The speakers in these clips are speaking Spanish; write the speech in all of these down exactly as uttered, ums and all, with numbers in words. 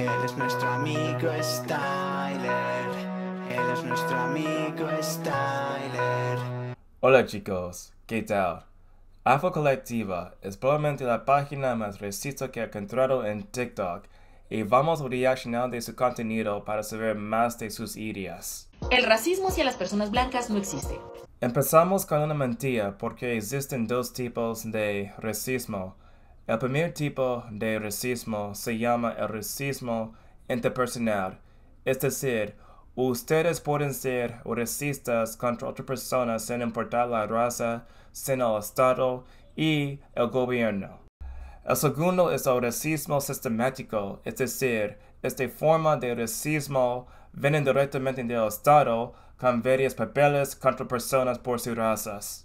Él es nuestro amigo Styler. Él es nuestro amigo Styler. Hola chicos, ¿qué tal? Afrocolectiva es probablemente la página más racista que he encontrado en TikTok y vamos a reaccionar de su contenido para saber más de sus ideas. El racismo hacia las personas blancas no existe. Empezamos con una mentira porque existen dos tipos de racismo. El primer tipo de racismo se llama el racismo interpersonal, es decir, ustedes pueden ser racistas contra otra persona sin importar la raza, sin el Estado y el gobierno. El segundo es el racismo sistemático, es decir, esta forma de racismo viene directamente del Estado con varios papeles contra personas por sus razas.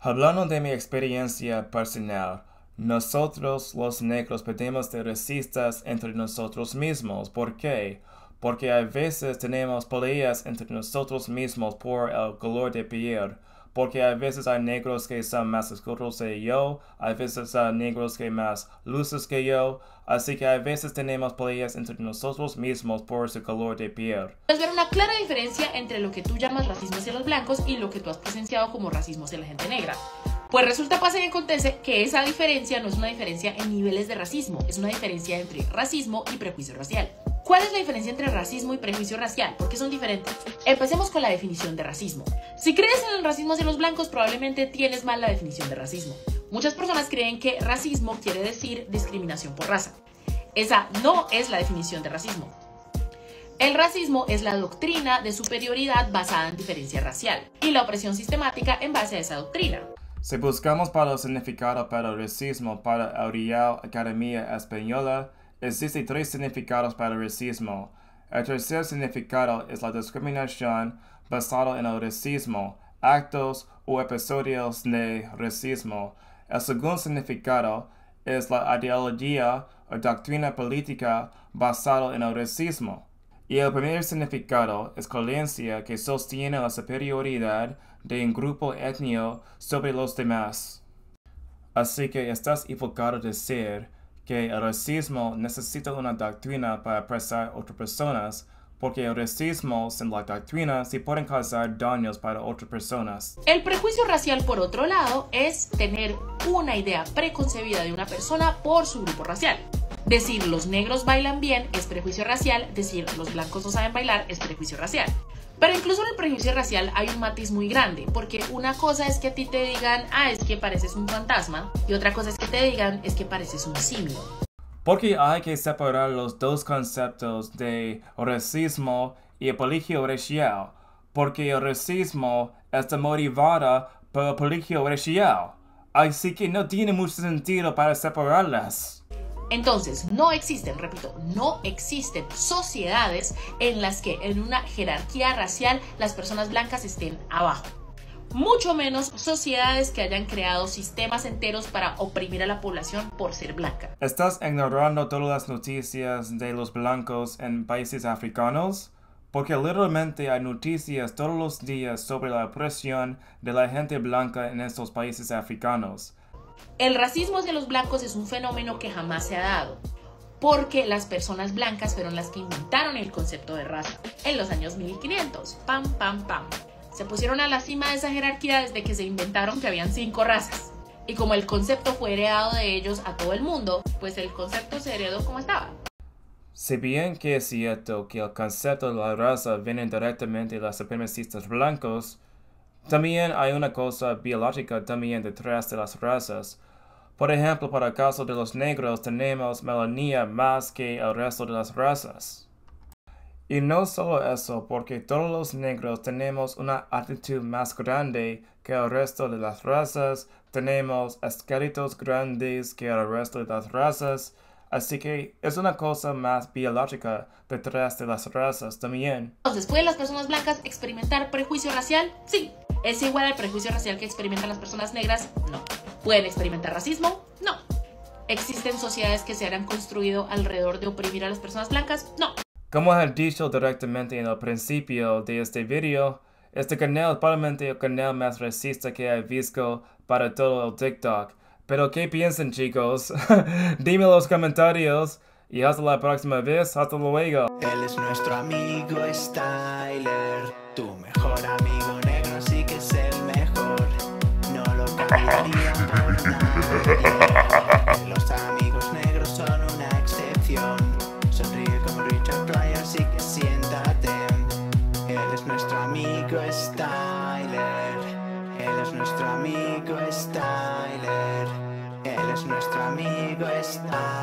Hablando de mi experiencia personal, nosotros los negros pedimos de racistas entre nosotros mismos. ¿Por qué? Porque a veces tenemos peleas entre nosotros mismos por el color de piel. Porque a veces hay negros que son más oscuros que yo, a veces hay negros que más luces que yo, así que a veces tenemos peleas entre nosotros mismos por su color de piel. Puedes ver una clara diferencia entre lo que tú llamas racismo hacia los blancos y lo que tú has presenciado como racismo hacia la gente negra. Pues resulta, pasa y acontece que esa diferencia no es una diferencia en niveles de racismo, es una diferencia entre racismo y prejuicio racial. ¿Cuál es la diferencia entre racismo y prejuicio racial? ¿Por qué son diferentes? Empecemos con la definición de racismo. Si crees en el racismo hacia los blancos, probablemente tienes mal la definición de racismo. Muchas personas creen que racismo quiere decir discriminación por raza. Esa no es la definición de racismo. El racismo es la doctrina de superioridad basada en diferencia racial y la opresión sistemática en base a esa doctrina. Si buscamos para el significado para el racismo para la Real Academia Española, existen tres significados para el racismo. El tercer significado es la discriminación basada en el racismo, actos o episodios de racismo. El segundo significado es la ideología o doctrina política basada en el racismo. Y el primer significado es creencia que sostiene la superioridad de un grupo étnico sobre los demás. Así que estás equivocado de decir que el racismo necesita una doctrina para apresar a otras personas, porque el racismo sin la doctrina sí pueden causar daños para otras personas. El prejuicio racial, por otro lado, es tener una idea preconcebida de una persona por su grupo racial. Decir los negros bailan bien es prejuicio racial, decir los blancos no saben bailar es prejuicio racial. Pero incluso en el prejuicio racial hay un matiz muy grande, porque una cosa es que a ti te digan, ah, es que pareces un fantasma, y otra cosa es que te digan, es que pareces un simio. Porque hay que separar los dos conceptos de racismo y prejuicio racial, porque el racismo está motivado por el prejuicio racial, así que no tiene mucho sentido para separarlas. Entonces, no existen, repito, no existen sociedades en las que en una jerarquía racial las personas blancas estén abajo. Mucho menos sociedades que hayan creado sistemas enteros para oprimir a la población por ser blanca. ¿Estás ignorando todas las noticias de los blancos en países africanos? Porque literalmente hay noticias todos los días sobre la opresión de la gente blanca en estos países africanos. El racismo hacia los blancos es un fenómeno que jamás se ha dado, porque las personas blancas fueron las que inventaron el concepto de raza en los años mil quinientos. Pam, pam, pam. Se pusieron a la cima de esa jerarquía desde que se inventaron que habían cinco razas. Y como el concepto fue heredado de ellos a todo el mundo, pues el concepto se heredó como estaba. Si bien que es cierto que el concepto de la raza viene directamente de los supremacistas blancos, también hay una cosa biológica también detrás de las razas. Por ejemplo, para el caso de los negros tenemos melanina más que el resto de las razas. Y no solo eso, porque todos los negros tenemos una actitud más grande que el resto de las razas, tenemos esqueletos grandes que el resto de las razas, así que es una cosa más biológica detrás de las razas también. Entonces, ¿pueden las personas blancas experimentar prejuicio racial? Sí. ¿Es igual al prejuicio racial que experimentan las personas negras? No. ¿Pueden experimentar racismo? No. ¿Existen sociedades que se han construido alrededor de oprimir a las personas blancas? No. Como he dicho directamente en el principio de este video, este canal es probablemente el canal más racista que he visto para todo el TikTok. Pero ¿qué piensan, chicos? Dime en los comentarios. y hasta la próxima vez. Hasta luego. Él es nuestro amigo Styler, tu mejor amigo negro, sí que es el mejor. No lo cambiaría por nadie. Los amigos negros son una excepción. Sonríe como Richard Pryor, sí que siéntate. Él es nuestro amigo Styler. Él es nuestro amigo Styler. Él es nuestro amigo Styler.